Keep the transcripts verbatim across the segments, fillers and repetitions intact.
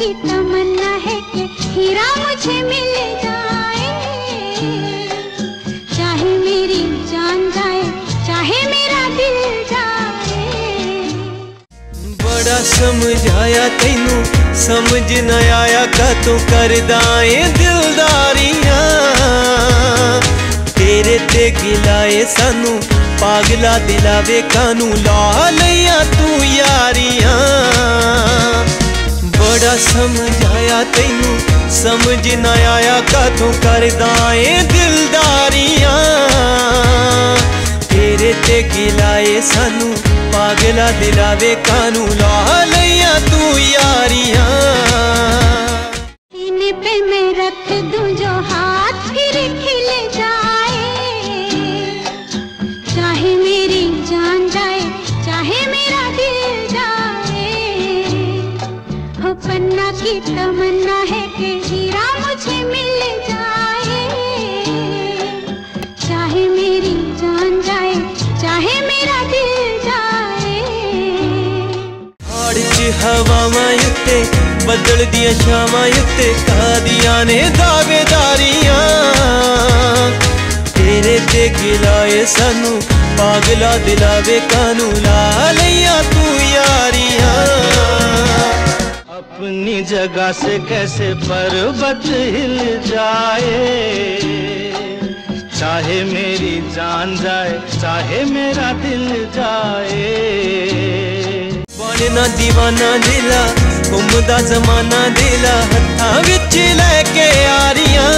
की तमन्ना है कि हीरा मुझे मिल जाए, चाहे मेरी जान जाए चाहे मेरा दिल जाए। बड़ा समझाया तेनू समझ न आया का तू करदा ऐ दिलदारियां, तेरे ते गिलाए सानू पागला दिलावे कानू ला लिया तू यारियां। बड़ा समझाया तेनू समझ न आया का तू करदा ऐ दिलदारियां, तेरे ते गिलाए सानू पागला दिलावे कानू ला लिया तू यारियां। सीने पे मैं रख दूं जो हाथ गिर खिल जाए, चाहे मेरी जान जाए चाहे मेरा दिल जाए। हो पन्ना की तमन्ना है कि हीरा मुझे मिल जाए, चाहे मेरी जान जाए चाहे मेरा दिल जाए। हाड़ च हवावां उत्ते बदल दियां छावां उत्ते कादियां ने दावेदारियां, तेरे ते गिलाए सानू पागला दिलावे कानू ला लिया तू यारियां। अपनी जगह से कैसे पर्वत हिल जाए, चाहे मेरी जान जाए चाहे मेरा दिल जाए। बनना दीवाना दिला घूमदा जमाना दिला हत्था विच लेके यारियां,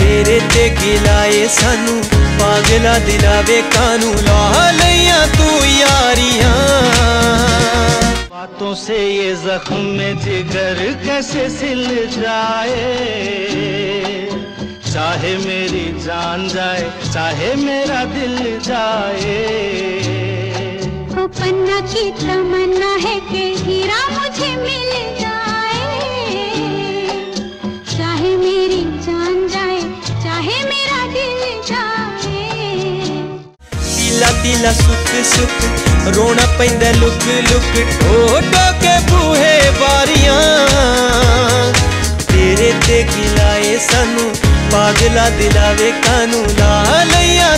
तेरे ते गिलाए सानू पागला दिलावे कानू ला लिया तू यारियां। बातों से ये जख्म में जिगर कैसे सिल जाए, चाहे मेरी जान जाए चाहे मेरा दिल जाए। ओ पन्ना की तमन्ना है कि हीरा मुझे मिल जाए, चाहे मेरी जान जाए चाहे मेरा दिल जाए। तिला तिला सुख सुख रोना पैंदा लुक लुक ठोटो के बूहे बारियां, तेरे ते गिलाए सानू पागला दिलावे कानू ला लिया।